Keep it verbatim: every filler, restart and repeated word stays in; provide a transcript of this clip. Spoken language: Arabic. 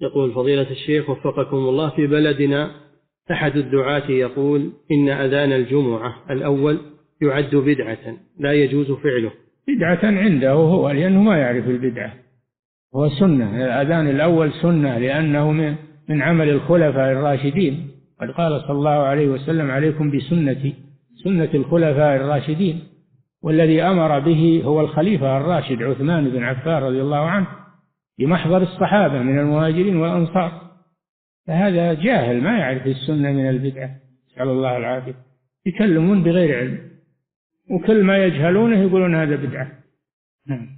يقول فضيلة الشيخ وفقكم الله، في بلدنا أحد الدعاة يقول إن أذان الجمعة الأول يعد بدعة لا يجوز فعله. بدعة عنده هو لأنه ما يعرف البدعة، هو سنة. الأذان الأول سنة لأنه من عمل الخلفاء الراشدين، قد قال صلى الله عليه وسلم عليكم بسنتي سنة الخلفاء الراشدين، والذي أمر به هو الخليفة الراشد عثمان بن عفان رضي الله عنه بمحضر الصحابة من المهاجرين والأنصار. فهذا جاهل ما يعرف السنة من البدعة، نسأل الله العافية. يكلمون بغير علم، وكل ما يجهلونه يقولون هذا بدعة. نعم.